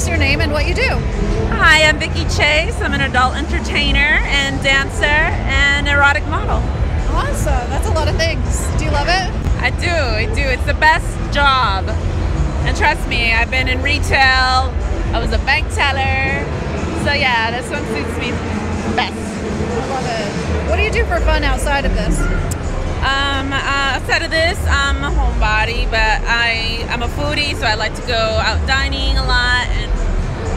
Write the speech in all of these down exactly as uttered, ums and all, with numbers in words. us your name and what you do. Hi, I'm Vicki Chase. I'm an adult entertainer and dancer and erotic model. Awesome. That's a lot of things. Do you love it? I do. I do. It's the best job. And trust me, I've been in retail. I was a bank teller. So yeah, this one suits me best. I love it. What do you do for fun outside of this? Um, uh, outside of this, I'm a homebody, but I, I'm a foodie, so I like to go out dining a lot, and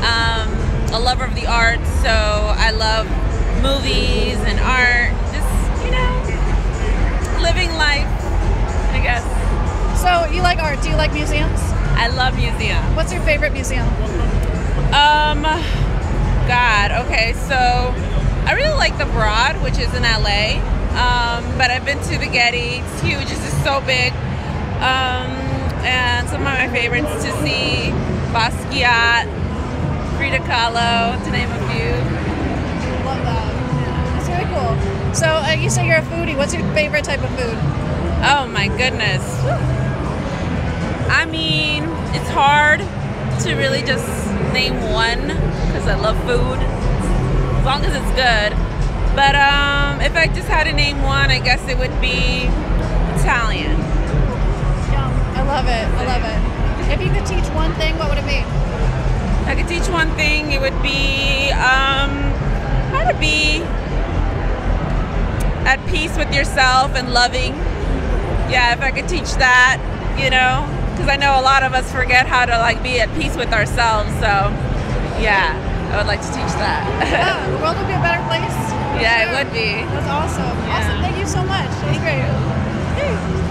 um, a lover of the arts, so I love movies and art, just, you know, living life, I guess. So, you like art. Do you like museums? I love museums. What's your favorite museum? Um, God, okay, so I really like the Broad, which is in L A, Um, but I've been to the Getty. It's huge. It's just so big. Um, and some of my favorites to see: Basquiat, Frida Kahlo, to name a few. Love that. That's really cool. So uh, you say you're a foodie. What's your favorite type of food? Oh my goodness. I mean, it's hard to really just name one because I love food. As long as it's good. But um, if I just had to name one, I guess it would be Italian. Yum. I love it. I love it. If you could teach one thing, what would it be? If I could teach one thing, it would be um, how to be at peace with yourself and loving. Yeah, if I could teach that, you know, because I know a lot of us forget how to like be at peace with ourselves. So, yeah, I would like to teach that. Yeah, the world would be a better place. Yeah, it would be. That's awesome. Yeah. Awesome. Thank you so much. That's great. Hey.